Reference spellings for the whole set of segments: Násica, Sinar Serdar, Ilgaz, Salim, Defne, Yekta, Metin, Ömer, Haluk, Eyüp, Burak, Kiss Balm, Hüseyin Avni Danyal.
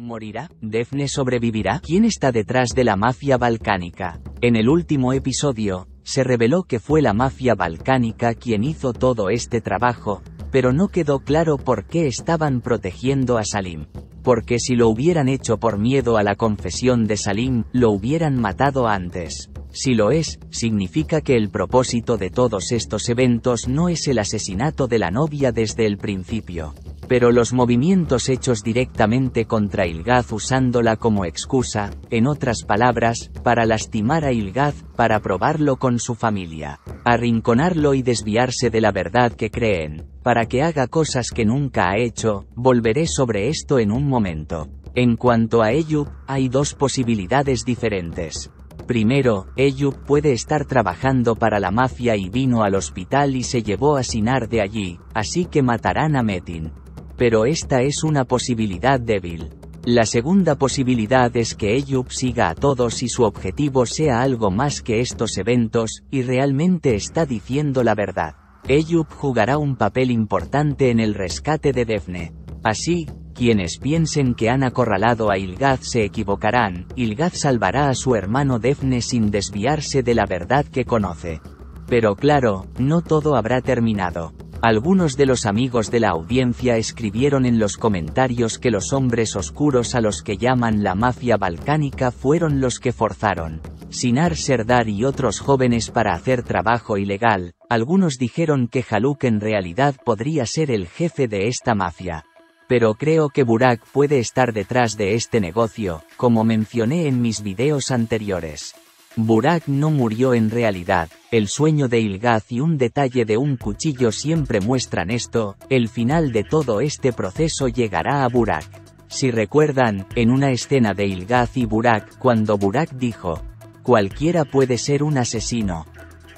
¿Morirá? ¿Defne sobrevivirá? ¿Quién está detrás de la mafia balcánica? En el último episodio, se reveló que fue la mafia balcánica quien hizo todo este trabajo, pero no quedó claro por qué estaban protegiendo a Salim. Porque si lo hubieran hecho por miedo a la confesión de Salim, lo hubieran matado antes. Si lo es, significa que el propósito de todos estos eventos no es el asesinato de la novia desde el principio. Pero los movimientos hechos directamente contra Ilgaz usándola como excusa, en otras palabras, para lastimar a Ilgaz, para probarlo con su familia, arrinconarlo y desviarse de la verdad que creen, para que haga cosas que nunca ha hecho. Volveré sobre esto en un momento. En cuanto a Eyüp, hay dos posibilidades diferentes. Primero, Eyüp puede estar trabajando para la mafia y vino al hospital y se llevó a Sinar de allí, así que matarán a Metin. Pero esta es una posibilidad débil. La segunda posibilidad es que Eyüp siga a todos y su objetivo sea algo más que estos eventos, y realmente está diciendo la verdad. Eyüp jugará un papel importante en el rescate de Defne. Así, quienes piensen que han acorralado a Ilgaz se equivocarán. Ilgaz salvará a su hermano Defne sin desviarse de la verdad que conoce. Pero claro, no todo habrá terminado. Algunos de los amigos de la audiencia escribieron en los comentarios que los hombres oscuros a los que llaman la mafia balcánica fueron los que forzaron Sinar Serdar y otros jóvenes para hacer trabajo ilegal. Algunos dijeron que Haluk en realidad podría ser el jefe de esta mafia. Pero creo que Burak puede estar detrás de este negocio, como mencioné en mis videos anteriores. Burak no murió en realidad. El sueño de Ilgaz y un detalle de un cuchillo siempre muestran esto. El final de todo este proceso llegará a Burak. Si recuerdan, en una escena de Ilgaz y Burak, cuando Burak dijo, cualquiera puede ser un asesino.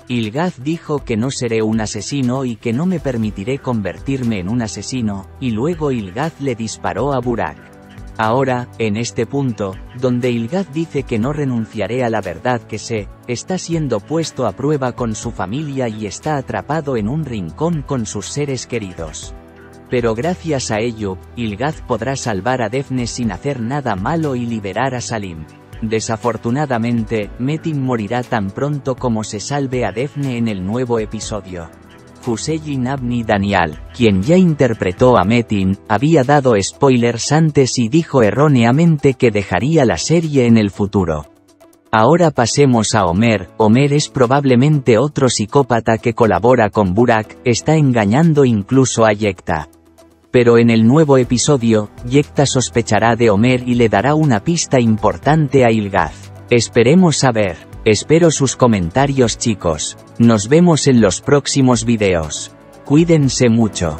Ilgaz dijo que no seré un asesino y que no me permitiré convertirme en un asesino, y luego Ilgaz le disparó a Burak. Ahora, en este punto, donde Ilgaz dice que no renunciaré a la verdad que sé, está siendo puesto a prueba con su familia y está atrapado en un rincón con sus seres queridos. Pero gracias a ello, Ilgaz podrá salvar a Defne sin hacer nada malo y liberar a Salim. Desafortunadamente, Metin morirá tan pronto como se salve a Defne en el nuevo episodio. Hüseyin Avni Danyal, quien ya interpretó a Metin, había dado spoilers antes y dijo erróneamente que dejaría la serie en el futuro. Ahora pasemos a Ömer. Ömer es probablemente otro psicópata que colabora con Burak, está engañando incluso a Yekta. Pero en el nuevo episodio, Yekta sospechará de Ömer y le dará una pista importante a Ilgaz. Esperemos a ver. Espero sus comentarios, chicos. Nos vemos en los próximos videos. Cuídense mucho.